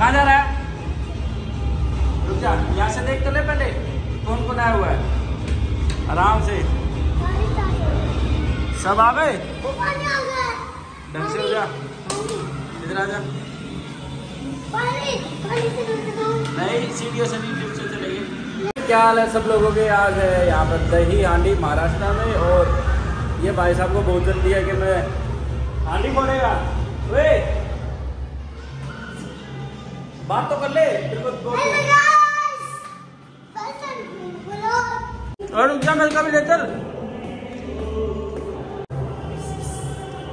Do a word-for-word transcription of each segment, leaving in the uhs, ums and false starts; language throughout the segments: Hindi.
कहाँ जा रहा है? रुक जा, यहाँ से देख तो ले पहले कौन कौन आया हुआ है। आराम से सब आ गए, ढंग से हो जा, इधर आ जा। नहीं, सीढ़ियों से नहीं, फिर से चलेंगे। क्या हाल है सब लोगों के? आज यहाँ पर दही हांडी महाराष्ट्र में, और ये भाई साहब को भोजन दिया कि मैं हांडी बोलेगा। वे बात तो कर ले, और रुक जा मेरे का भी ले चल।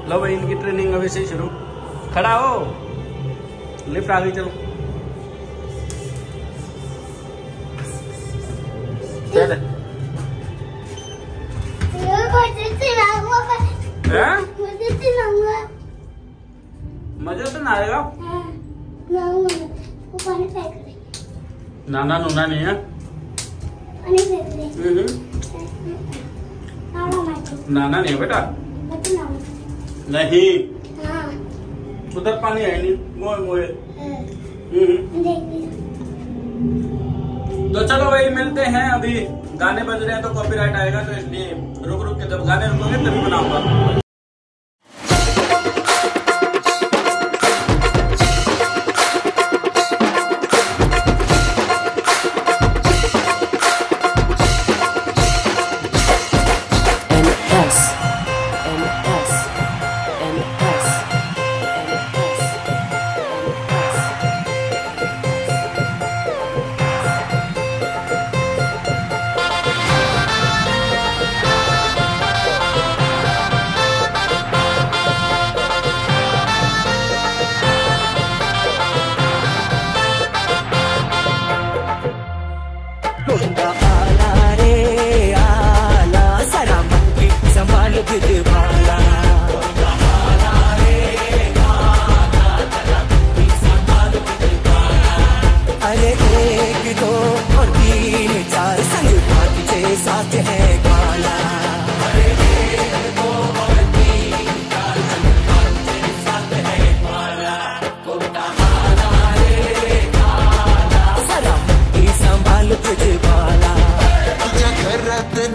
लो भाई, इनकी ट्रेनिंग अभी से शुरू। खड़ा हो, लिफ्ट आगे चलो। चल मजा तो ना आएगा। नाना नूना नहीं है, नाना नहीं है बेटा। नहीं, उधर पानी है नहीं, मोए मोए। तो चलो भाई, मिलते हैं। अभी गाने बज रहे हैं तो कॉपीराइट आएगा, तो इसलिए रुक रुक के जब गाने रुकोगे तभी बनाऊंगा।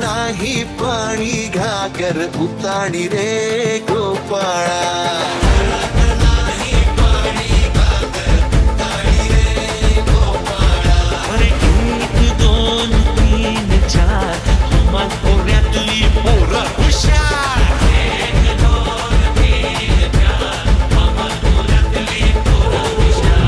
नाही पाणी घाकर उताणी रे गोपाळा, नाही पाणी घाकर उताणी रे गोपाळा। अरे एक दोन तीन चार, तुम्हा पोऱ्यातली पोरं हुशार। एक दोन तीन चार, तुम्हा पोऱ्यातली पोरं हुशार।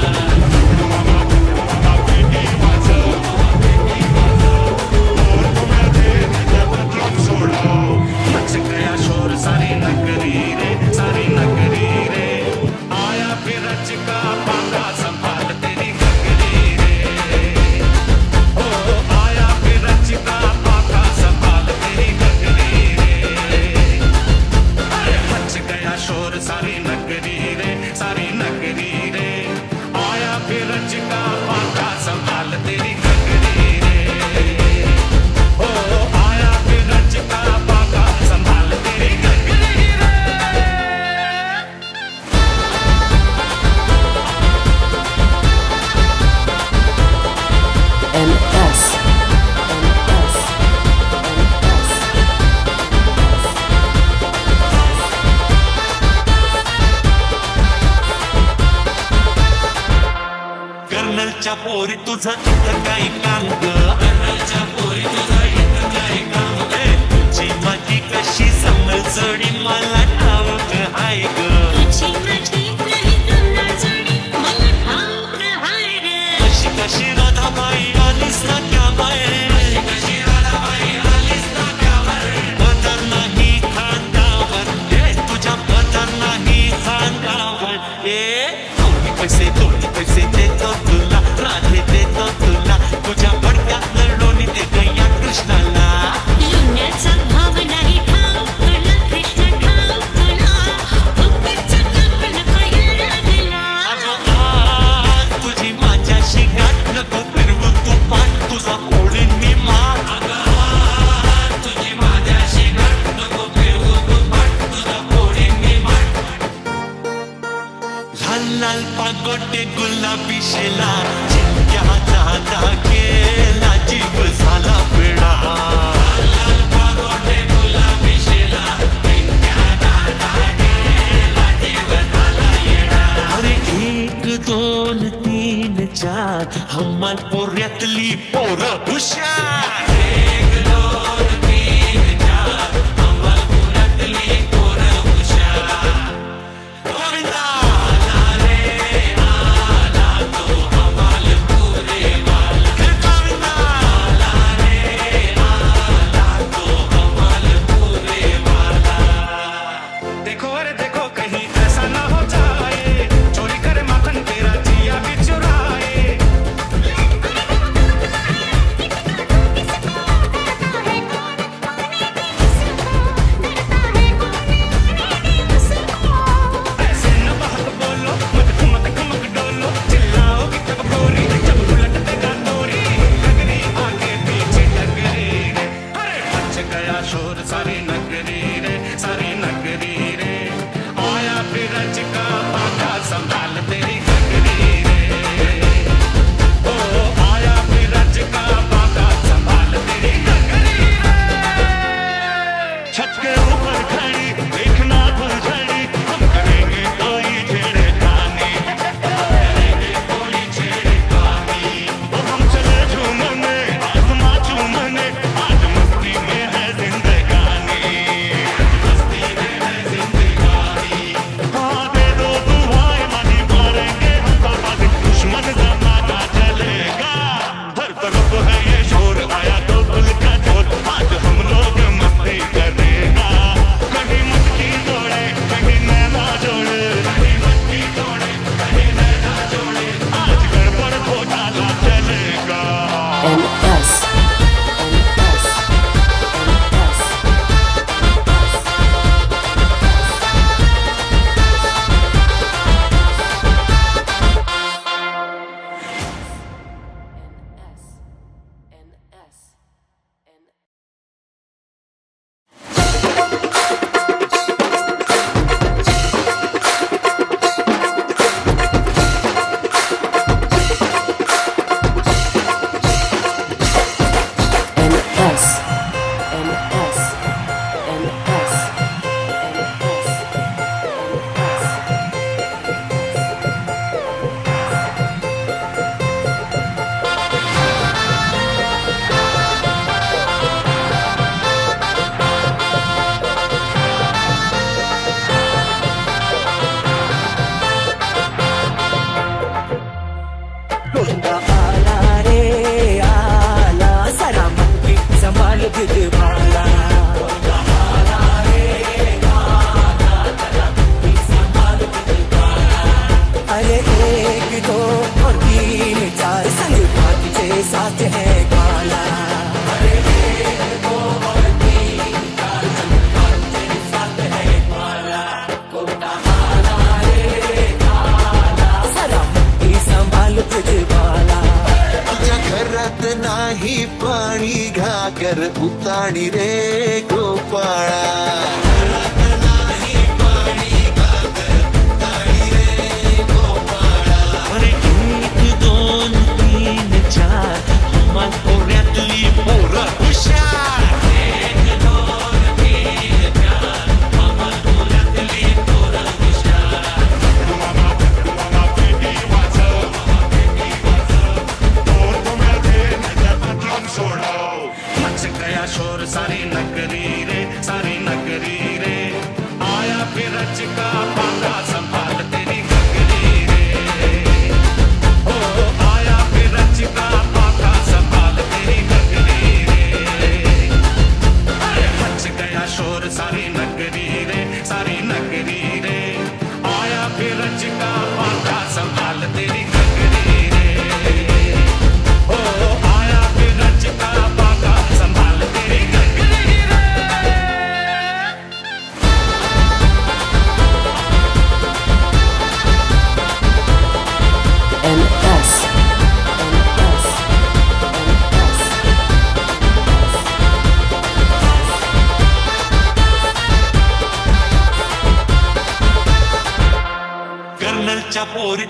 सारी नगरी रे, सारी नगरी रे, आया फिर चिका पांडा संभाल तेरी नगरी रे। ओ आया फिर चिका पांडा संभाल तेरी नगरी रे। अरे मच गया शोर सारी नगरी रे, सारी नगरी रे, आया फिर चिका पांडा संभाल तेरी नगरी रे। ओ आया फिर चिका पांडा संभाल तेरी। पोरी तुझं इथं काही काम गरलच्या पोरी तुझं इथं काही काम रे। तुझी माझी कशी समजणी मला ठाऊक हाय ग, तुझी माझी कशी समजणी मला ठाऊक हाय रे। कशी कशी राधाबाई आलीस ना त्या बाहेर, कशी कशी राधाबाई आलीस ना त्या बाहेर। बदल नाही खांदावर ए, तुझ्या बदल नाही खांदावर ए। दोन पैसे दोन पैसे देतो तुला, राधे देतो तुला, तुझ्या बडक्या लढोनी ते गैया कृष्णाला। येण्याचा भाव नाही ठाऊक तुला, कृष्ण ठाऊक तुला, फुकटचा कप नको याला। अगं आ तुझी माझ्याशी गाठ नको फिरवू तू पाठ, तुझा ओळी मी मा। अगं आ तुझी माझ्याशी गाठ नको फिरवू तू पाठ, तुझा ओळी मी मा। लाल लाल पागोटे गुलाब पिशला क्या चाहता के नाजीब झाला पिढा। हमन पुर्यातली पोरा हुशार एक दोन तीन चार हमन पुर्यातली पोरा हुशार। गोविंदा आलारे आला तो हमाल पूरे माल। गोविंदा आलारे आला तो हमाल पूरे माला। देखो अरे देखो कहीं ऐसा ना हो जाए चोरी करे माखन तेरा जिया भी चुराए।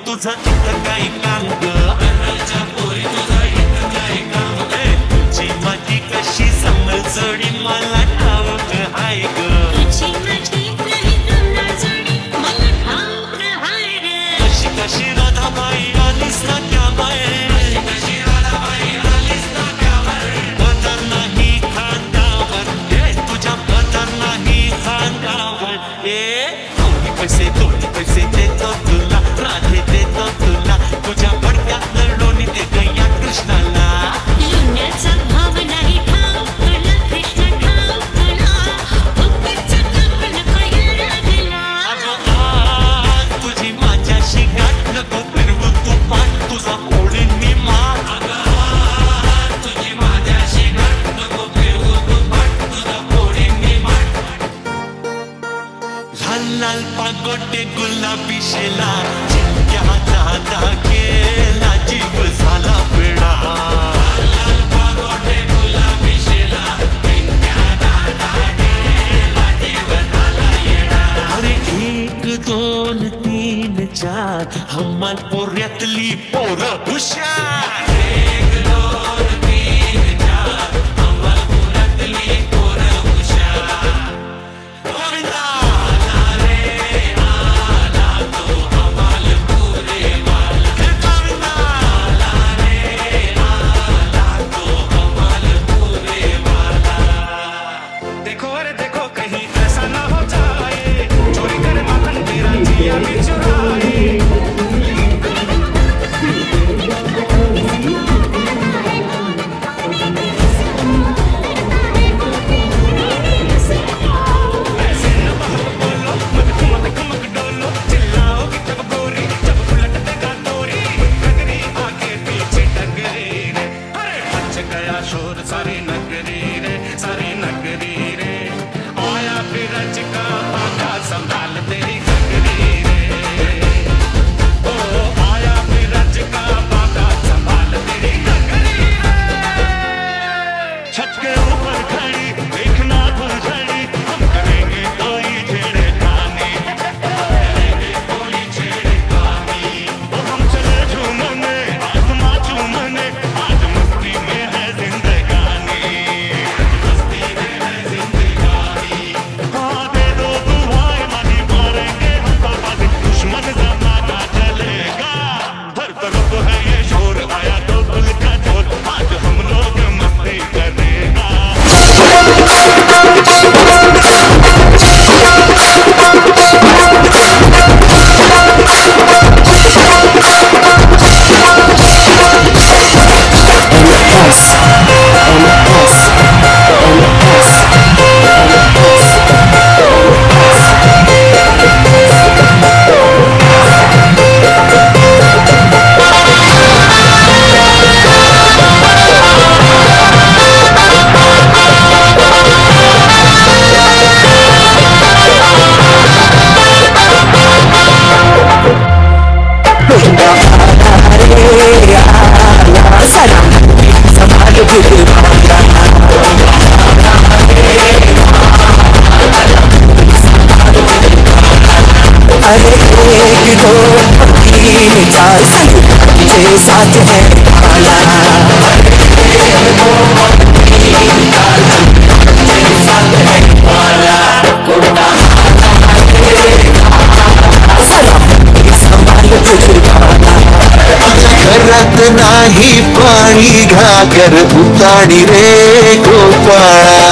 It's a गोळ्यातली पोरं हुशार साथ है करत नाही पाणी घागर उताडी रे गोपाळा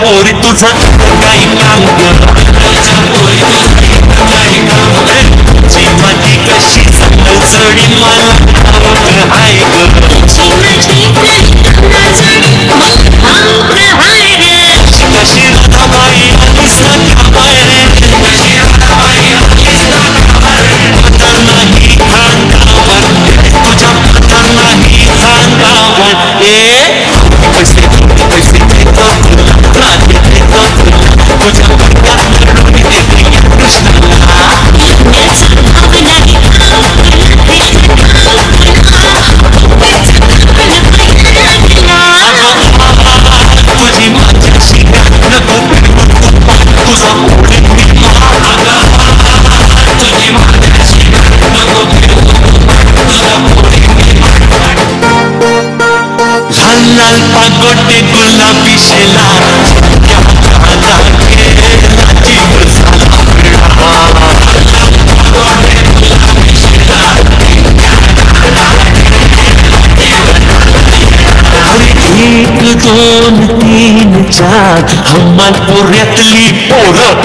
पोरी तुझं काही काम जीवाची कशी चढी मला तुझ्या ए पैसे पैसे तो मनपुऱ्यातली पोरं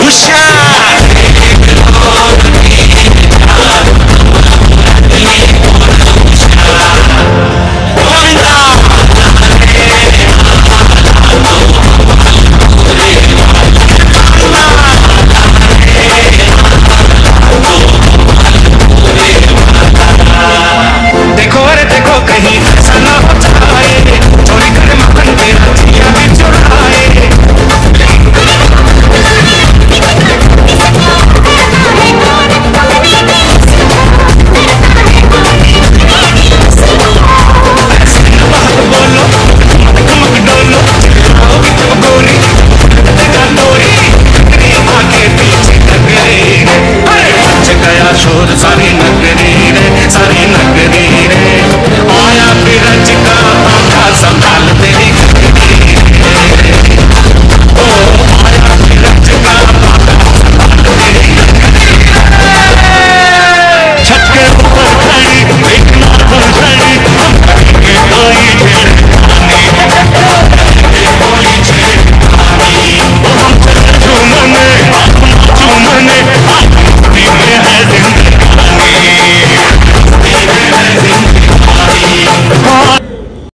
सारी नगरी